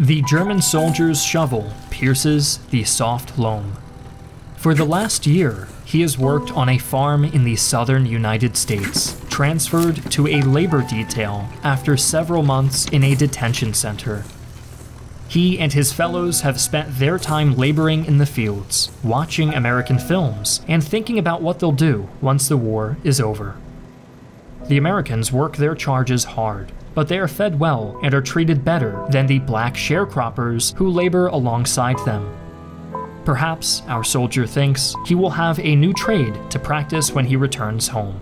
The German soldier's shovel pierces the soft loam. For the last year, he has worked on a farm in the southern United States, transferred to a labor detail after several months in a detention center. He and his fellows have spent their time laboring in the fields, watching American films, and thinking about what they'll do once the war is over. The Americans work their charges hard, but they are fed well and are treated better than the black sharecroppers who labor alongside them. Perhaps, our soldier thinks, he will have a new trade to practice when he returns home.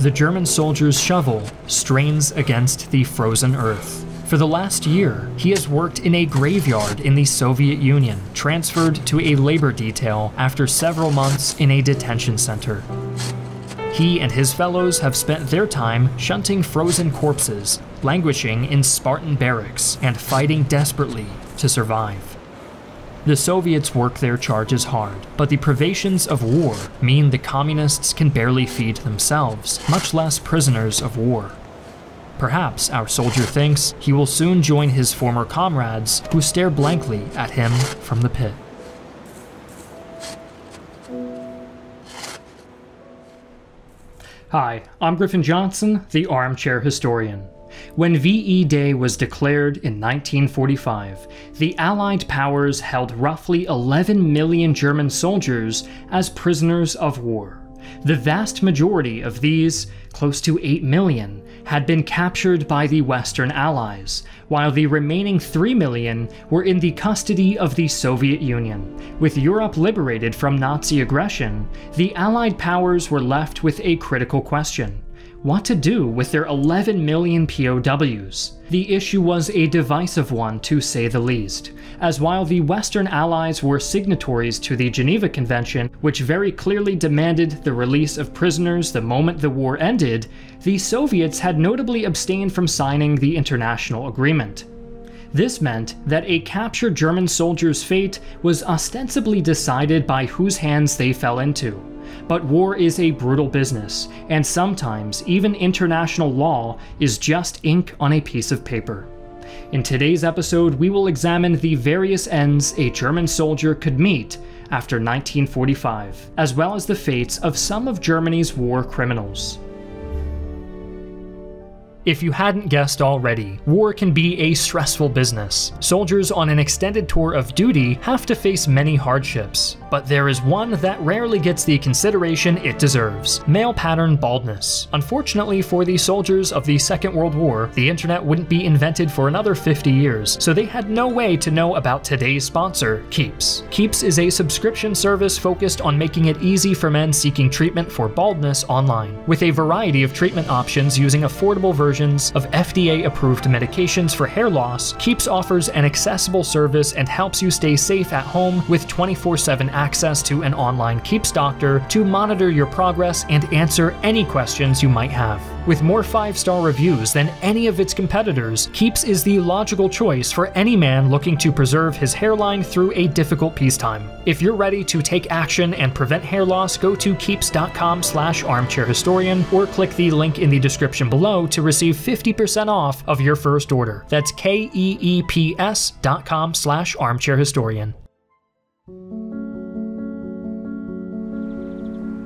The German soldier's shovel strains against the frozen earth. For the last year, he has worked in a graveyard in the Soviet Union, transferred to a labor detail after several months in a detention center. He and his fellows have spent their time shunting frozen corpses, languishing in Spartan barracks, and fighting desperately to survive. The Soviets work their charges hard, but the privations of war mean the communists can barely feed themselves, much less prisoners of war. Perhaps, our soldier thinks, he will soon join his former comrades who stare blankly at him from the pit. Hi, I'm Griffin Johnson, the Armchair Historian. When VE Day was declared in 1945, the Allied powers held roughly 11 million German soldiers as prisoners of war. The vast majority of these, close to 8 million, had been captured by the Western Allies, while the remaining 3 million were in the custody of the Soviet Union. With Europe liberated from Nazi aggression, the Allied powers were left with a critical question: what to do with their 11 million POWs? The issue was a divisive one, to say the least, as while the Western Allies were signatories to the Geneva Convention, which very clearly demanded the release of prisoners the moment the war ended, the Soviets had notably abstained from signing the international agreement. This meant that a captured German soldier's fate was ostensibly decided by whose hands they fell into. But war is a brutal business, and sometimes even international law is just ink on a piece of paper. In today's episode, we will examine the various ends a German soldier could meet after 1945, as well as the fates of some of Germany's war criminals. If you hadn't guessed already, war can be a stressful business. Soldiers on an extended tour of duty have to face many hardships, but there is one that rarely gets the consideration it deserves: male pattern baldness. Unfortunately for the soldiers of the Second World War, the internet wouldn't be invented for another 50 years, so they had no way to know about today's sponsor, Keeps. Keeps is a subscription service focused on making it easy for men seeking treatment for baldness online, with a variety of treatment options using affordable versions of FDA-approved medications for hair loss. Keeps offers an accessible service and helps you stay safe at home with 24/7 access to an online Keeps doctor to monitor your progress and answer any questions you might have. With more 5-star reviews than any of its competitors, Keeps is the logical choice for any man looking to preserve his hairline through a difficult peacetime. If you're ready to take action and prevent hair loss, go to keeps.com/armchairhistorian or click the link in the description below to receive 50% off of your first order. That's keeps.com/armchairhistorian.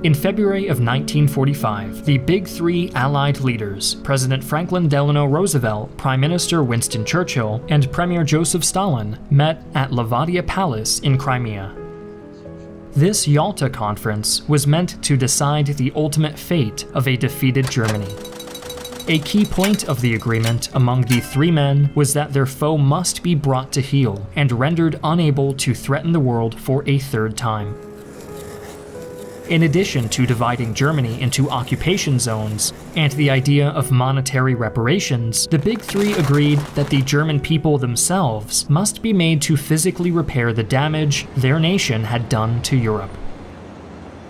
In February of 1945, the Big Three Allied leaders, President Franklin Delano Roosevelt, Prime Minister Winston Churchill, and Premier Joseph Stalin, met at Lavadia Palace in Crimea. This Yalta Conference was meant to decide the ultimate fate of a defeated Germany. A key point of the agreement among the three men was that their foe must be brought to heel and rendered unable to threaten the world for a third time. In addition to dividing Germany into occupation zones and the idea of monetary reparations, the Big Three agreed that the German people themselves must be made to physically repair the damage their nation had done to Europe.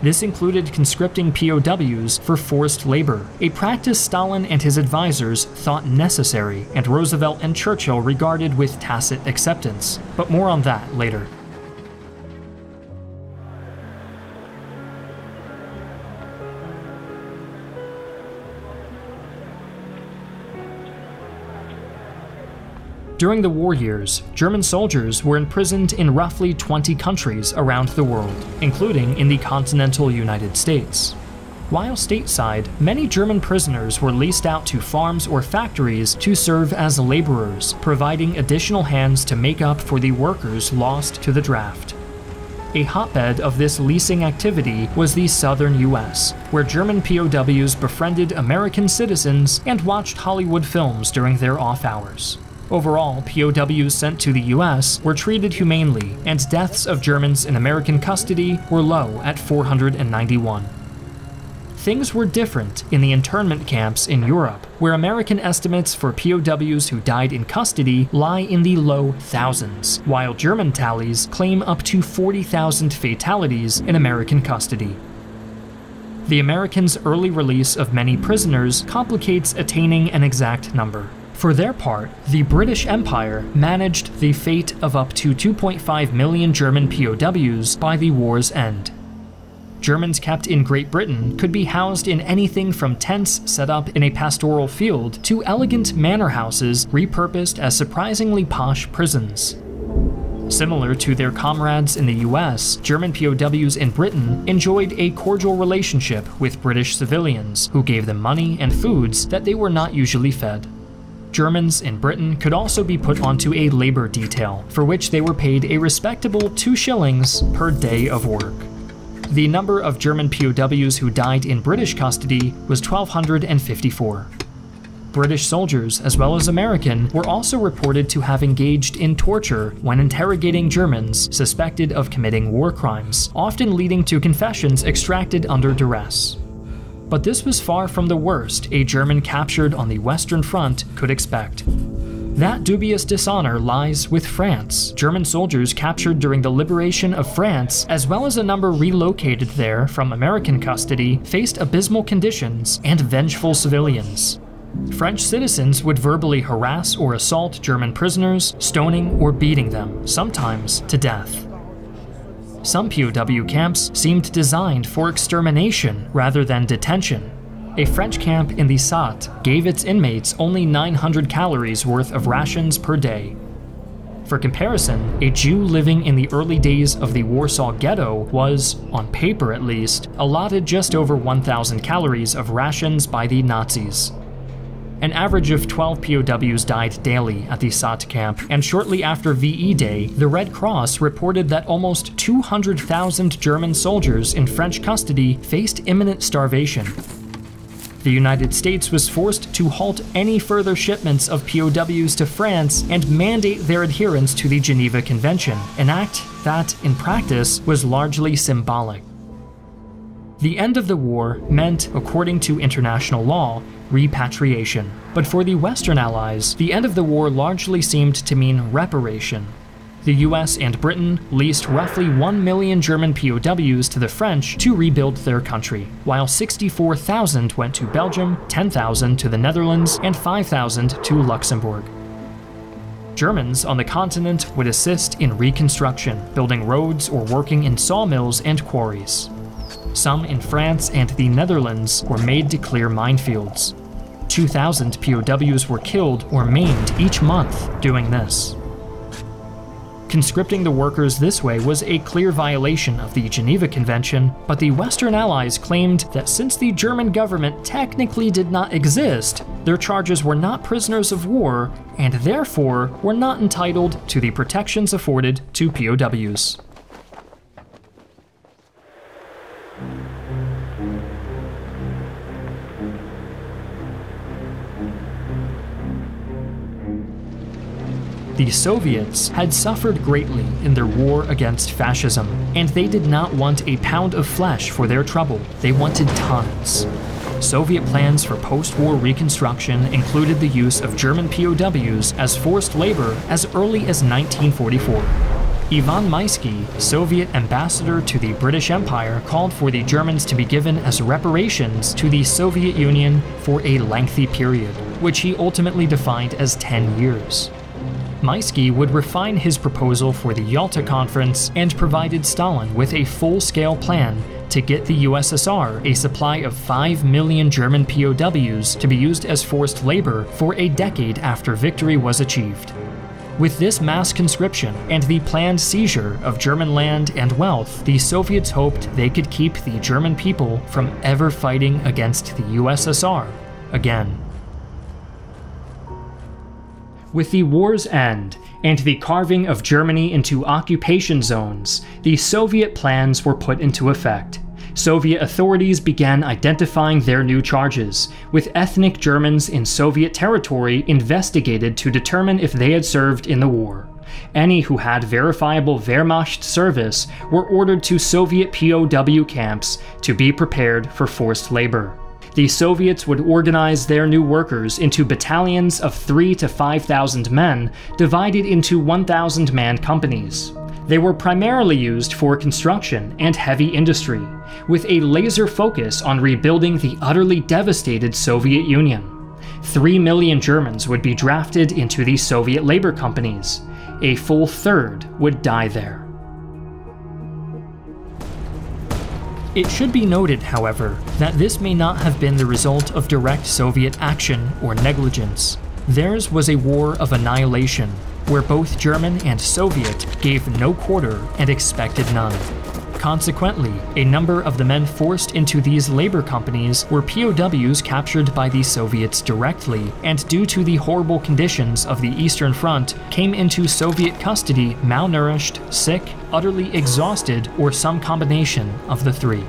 This included conscripting POWs for forced labor, a practice Stalin and his advisors thought necessary, and Roosevelt and Churchill regarded with tacit acceptance. But more on that later. During the war years, German soldiers were imprisoned in roughly 20 countries around the world, including in the continental United States. While stateside, many German prisoners were leased out to farms or factories to serve as laborers, providing additional hands to make up for the workers lost to the draft. A hotbed of this leasing activity was the southern US, where German POWs befriended American citizens and watched Hollywood films during their off hours. Overall, POWs sent to the US were treated humanely, and deaths of Germans in American custody were low at 491. Things were different in the internment camps in Europe, where American estimates for POWs who died in custody lie in the low thousands, while German tallies claim up to 40,000 fatalities in American custody. The Americans' early release of many prisoners complicates attaining an exact number. For their part, the British Empire managed the fate of up to 2.5 million German POWs by the war's end. Germans kept in Great Britain could be housed in anything from tents set up in a pastoral field to elegant manor houses repurposed as surprisingly posh prisons. Similar to their comrades in the US, German POWs in Britain enjoyed a cordial relationship with British civilians, who gave them money and foods that they were not usually fed. Germans in Britain could also be put onto a labor detail, for which they were paid a respectable 2 shillings per day of work. The number of German POWs who died in British custody was 1,254. British soldiers, as well as American, were also reported to have engaged in torture when interrogating Germans suspected of committing war crimes, often leading to confessions extracted under duress. But this was far from the worst a German captured on the Western Front could expect. That dubious dishonor lies with France. German soldiers captured during the liberation of France, as well as a number relocated there from American custody, faced abysmal conditions and vengeful civilians. French citizens would verbally harass or assault German prisoners, stoning or beating them, sometimes to death. Some POW camps seemed designed for extermination rather than detention. A French camp in the Saar gave its inmates only 900 calories worth of rations per day. For comparison, a Jew living in the early days of the Warsaw Ghetto was, on paper at least, allotted just over 1,000 calories of rations by the Nazis. An average of 12 POWs died daily at the Saar camp, and shortly after VE Day, the Red Cross reported that almost 200,000 German soldiers in French custody faced imminent starvation. The United States was forced to halt any further shipments of POWs to France and mandate their adherence to the Geneva Convention, an act that, in practice, was largely symbolic. The end of the war meant, according to international law, repatriation. But for the Western Allies, the end of the war largely seemed to mean reparation. The US and Britain leased roughly 1 million German POWs to the French to rebuild their country, while 64,000 went to Belgium, 10,000 to the Netherlands, and 5,000 to Luxembourg. Germans on the continent would assist in reconstruction, building roads or working in sawmills and quarries. Some in France and the Netherlands were made to clear minefields. 2,000 POWs were killed or maimed each month doing this. Conscripting the workers this way was a clear violation of the Geneva Convention, but the Western Allies claimed that since the German government technically did not exist, their charges were not prisoners of war and therefore were not entitled to the protections afforded to POWs. The Soviets had suffered greatly in their war against fascism, and they did not want a pound of flesh for their trouble, they wanted tons. Soviet plans for post-war reconstruction included the use of German POWs as forced labor as early as 1944. Ivan Maisky, Soviet ambassador to the British Empire, called for the Germans to be given as reparations to the Soviet Union for a lengthy period, which he ultimately defined as 10 years. Maisky would refine his proposal for the Yalta Conference and provided Stalin with a full-scale plan to get the USSR a supply of 5 million German POWs to be used as forced labor for a decade after victory was achieved. With this mass conscription and the planned seizure of German land and wealth, the Soviets hoped they could keep the German people from ever fighting against the USSR again. With the war's end and the carving of Germany into occupation zones, the Soviet plans were put into effect. Soviet authorities began identifying their new charges, with ethnic Germans in Soviet territory investigated to determine if they had served in the war. Any who had verifiable Wehrmacht service were ordered to Soviet POW camps to be prepared for forced labor. The Soviets would organize their new workers into battalions of 3,000 to 5,000 men, divided into 1,000-man companies. They were primarily used for construction and heavy industry, with a laser focus on rebuilding the utterly devastated Soviet Union. 3 million Germans would be drafted into the Soviet labor companies. A full third would die there. It should be noted, however, that this may not have been the result of direct Soviet action or negligence. Theirs was a war of annihilation, where both German and Soviet gave no quarter and expected none. Consequently, a number of the men forced into these labor companies were POWs captured by the Soviets directly, and due to the horrible conditions of the Eastern Front, came into Soviet custody malnourished, sick, utterly exhausted, or some combination of the three.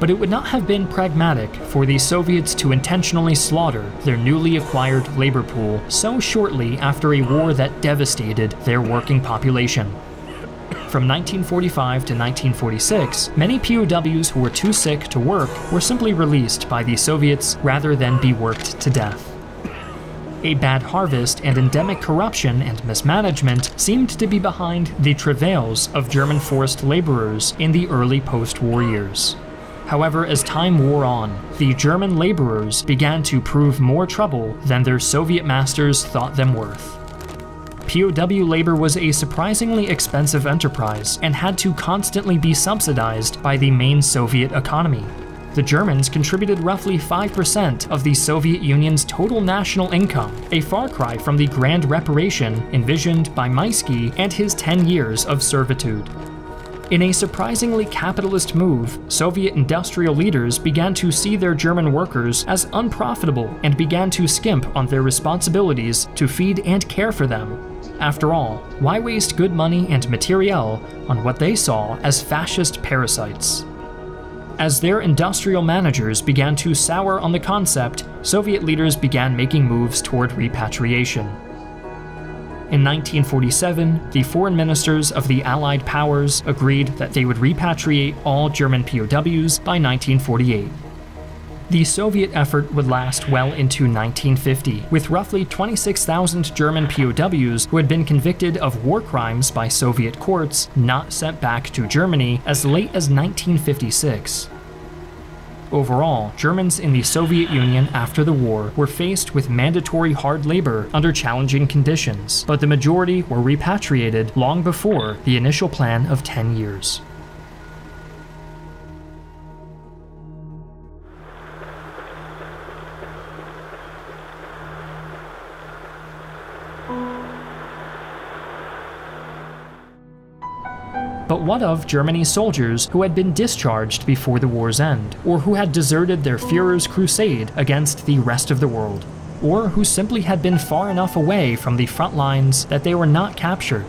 But it would not have been pragmatic for the Soviets to intentionally slaughter their newly acquired labor pool so shortly after a war that devastated their working population. From 1945 to 1946, many POWs who were too sick to work were simply released by the Soviets rather than be worked to death. A bad harvest and endemic corruption and mismanagement seemed to be behind the travails of German forced laborers in the early post-war years. However, as time wore on, the German laborers began to prove more trouble than their Soviet masters thought them worth. POW labor was a surprisingly expensive enterprise and had to constantly be subsidized by the main Soviet economy. The Germans contributed roughly 5% of the Soviet Union's total national income, a far cry from the grand reparation envisioned by Maisky and his 10 years of servitude. In a surprisingly capitalist move, Soviet industrial leaders began to see their German workers as unprofitable and began to skimp on their responsibilities to feed and care for them. After all, why waste good money and materiel on what they saw as fascist parasites? As their industrial managers began to sour on the concept, Soviet leaders began making moves toward repatriation. In 1947, the foreign ministers of the Allied powers agreed that they would repatriate all German POWs by 1948. The Soviet effort would last well into 1950, with roughly 26,000 German POWs who had been convicted of war crimes by Soviet courts not sent back to Germany as late as 1956. Overall, Germans in the Soviet Union after the war were faced with mandatory hard labor under challenging conditions, but the majority were repatriated long before the initial plan of 10 years. But what of Germany's soldiers who had been discharged before the war's end, or who had deserted their Führer's crusade against the rest of the world, or who simply had been far enough away from the front lines that they were not captured?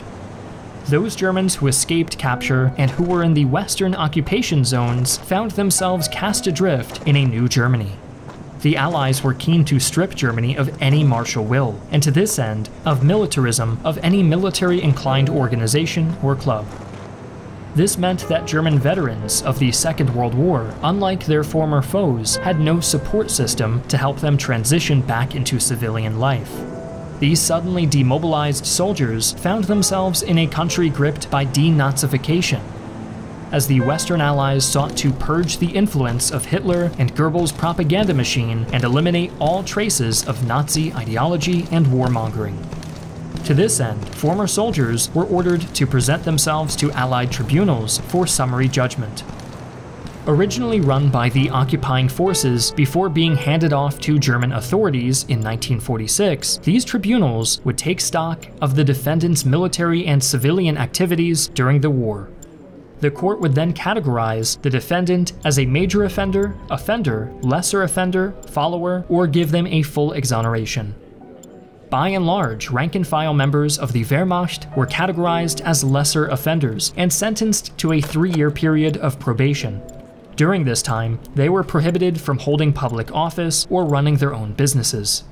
Those Germans who escaped capture and who were in the Western occupation zones found themselves cast adrift in a new Germany. The Allies were keen to strip Germany of any martial will, and to this end, of militarism of any military-inclined organization or club. This meant that German veterans of the Second World War, unlike their former foes, had no support system to help them transition back into civilian life. These suddenly demobilized soldiers found themselves in a country gripped by denazification. As the Western Allies sought to purge the influence of Hitler and Goebbels' propaganda machine and eliminate all traces of Nazi ideology and warmongering. To this end, former soldiers were ordered to present themselves to Allied tribunals for summary judgment. originally run by the occupying forces before being handed off to German authorities in 1946, these tribunals would take stock of the defendants' military and civilian activities during the war. The court would then categorize the defendant as a major offender, offender, lesser offender, follower, or give them a full exoneration. By and large, rank-and-file members of the Wehrmacht were categorized as lesser offenders and sentenced to a 3-year period of probation. During this time, they were prohibited from holding public office or running their own businesses.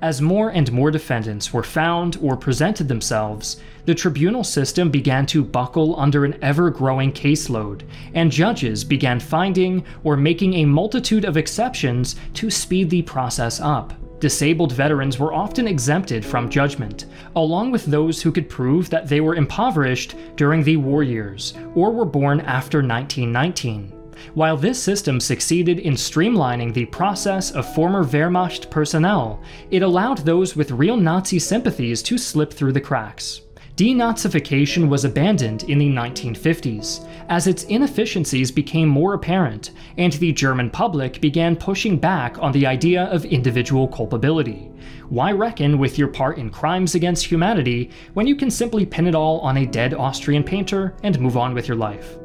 As more and more defendants were found or presented themselves, the tribunal system began to buckle under an ever-growing caseload, and judges began finding or making a multitude of exceptions to speed the process up. Disabled veterans were often exempted from judgment, along with those who could prove that they were impoverished during the war years or were born after 1919. While this system succeeded in streamlining the process of former Wehrmacht personnel, it allowed those with real Nazi sympathies to slip through the cracks. Denazification was abandoned in the 1950s, as its inefficiencies became more apparent, and the German public began pushing back on the idea of individual culpability. Why reckon with your part in crimes against humanity when you can simply pin it all on a dead Austrian painter and move on with your life?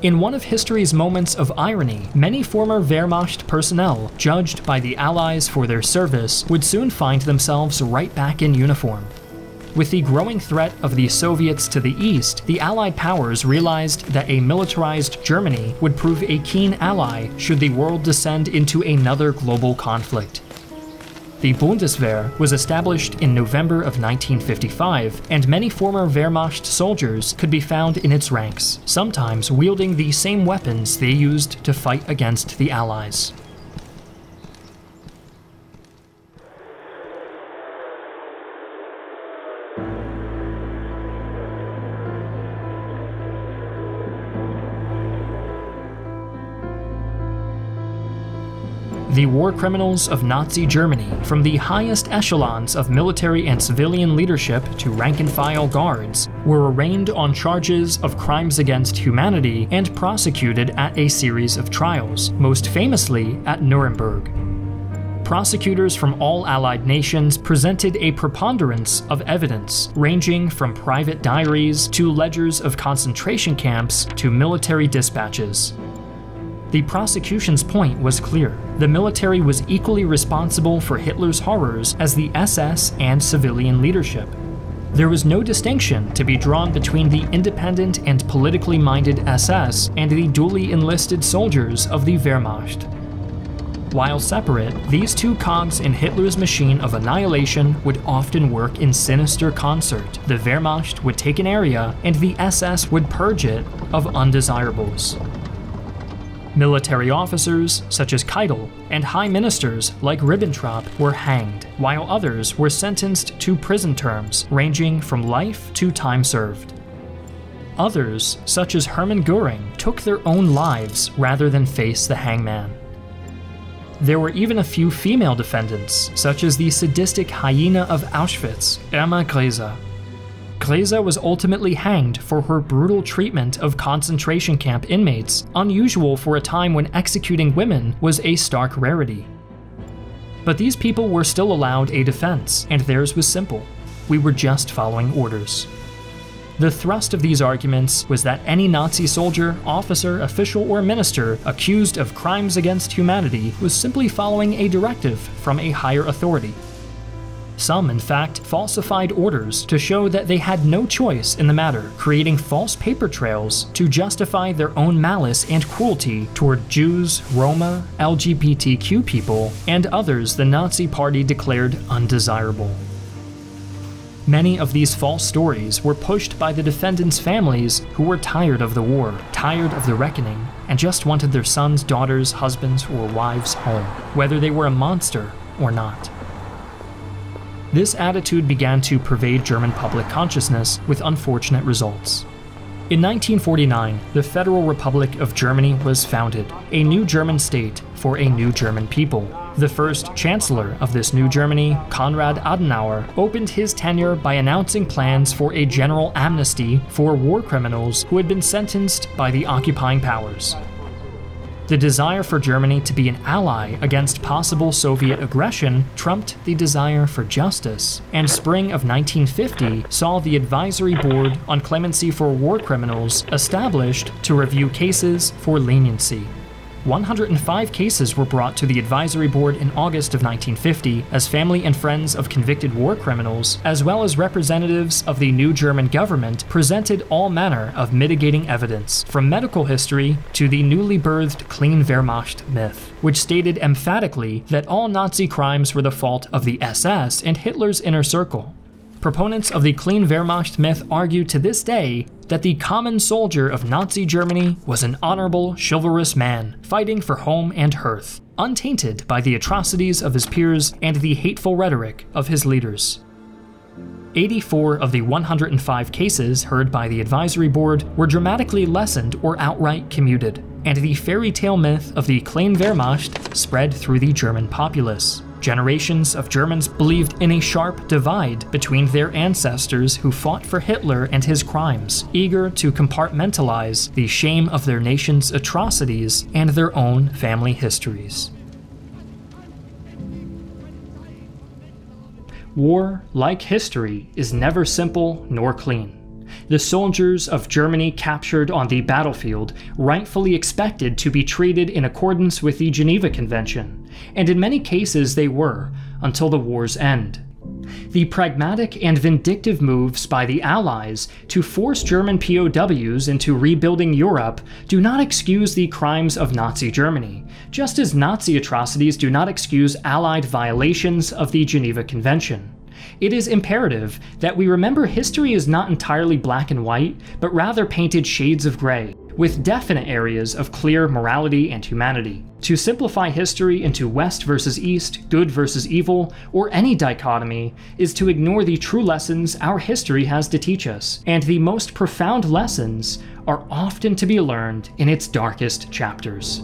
In one of history's moments of irony, many former Wehrmacht personnel, judged by the Allies for their service, would soon find themselves right back in uniform. With the growing threat of the Soviets to the east, the Allied powers realized that a militarized Germany would prove a keen ally should the world descend into another global conflict. The Bundeswehr was established in November of 1955, and many former Wehrmacht soldiers could be found in its ranks, sometimes wielding the same weapons they used to fight against the Allies. The war criminals of Nazi Germany, from the highest echelons of military and civilian leadership to rank-and-file guards, were arraigned on charges of crimes against humanity and prosecuted at a series of trials, most famously at Nuremberg. Prosecutors from all Allied nations presented a preponderance of evidence, ranging from private diaries to ledgers of concentration camps to military dispatches. The prosecution's point was clear. The military was equally responsible for Hitler's horrors as the SS and civilian leadership. There was no distinction to be drawn between the independent and politically minded SS and the duly enlisted soldiers of the Wehrmacht. While separate, these two cogs in Hitler's machine of annihilation would often work in sinister concert. The Wehrmacht would take an area, and the SS would purge it of undesirables. Military officers, such as Keitel, and high ministers, like Ribbentrop, were hanged, while others were sentenced to prison terms ranging from life to time served. Others, such as Hermann Goering, took their own lives rather than face the hangman. There were even a few female defendants, such as the sadistic hyena of Auschwitz, Irma Grese. Grese was ultimately hanged for her brutal treatment of concentration camp inmates, unusual for a time when executing women was a stark rarity. But these people were still allowed a defense, and theirs was simple: we were just following orders. The thrust of these arguments was that any Nazi soldier, officer, official, or minister accused of crimes against humanity was simply following a directive from a higher authority. Some, in fact, falsified orders to show that they had no choice in the matter, creating false paper trails to justify their own malice and cruelty toward Jews, Roma, LGBTQ people, and others the Nazi Party declared undesirable. Many of these false stories were pushed by the defendants' families, who were tired of the war, tired of the reckoning, and just wanted their sons, daughters, husbands, or wives home, whether they were a monster or not. This attitude began to pervade German public consciousness, with unfortunate results. In 1949, the Federal Republic of Germany was founded, a new German state for a new German people. The first chancellor of this new Germany, Konrad Adenauer, opened his tenure by announcing plans for a general amnesty for war criminals who had been sentenced by the occupying powers. The desire for Germany to be an ally against possible Soviet aggression trumped the desire for justice, and spring of 1950 saw the Advisory Board on Clemency for War Criminals established to review cases for leniency. 105 cases were brought to the Advisory Board in August of 1950 as family and friends of convicted war criminals, as well as representatives of the new German government, presented all manner of mitigating evidence, from medical history to the newly birthed Clean Wehrmacht myth, which stated emphatically that all Nazi crimes were the fault of the SS and Hitler's inner circle. Proponents of the Clean Wehrmacht myth argue to this day that the common soldier of Nazi Germany was an honorable, chivalrous man, fighting for home and hearth, untainted by the atrocities of his peers and the hateful rhetoric of his leaders. 84 of the 105 cases heard by the Advisory Board were dramatically lessened or outright commuted, and the fairy tale myth of the Clean Wehrmacht spread through the German populace. Generations of Germans believed in a sharp divide between their ancestors who fought for Hitler and his crimes, eager to compartmentalize the shame of their nation's atrocities and their own family histories. War, like history, is never simple nor clean. The soldiers of Germany captured on the battlefield rightfully expected to be treated in accordance with the Geneva Convention, and in many cases they were, until the war's end. The pragmatic and vindictive moves by the Allies to force German POWs into rebuilding Europe do not excuse the crimes of Nazi Germany, just as Nazi atrocities do not excuse Allied violations of the Geneva Convention. It is imperative that we remember history is not entirely black and white, but rather painted shades of gray, with definite areas of clear morality and humanity. To simplify history into West versus East, good versus evil, or any dichotomy, is to ignore the true lessons our history has to teach us, and the most profound lessons are often to be learned in its darkest chapters.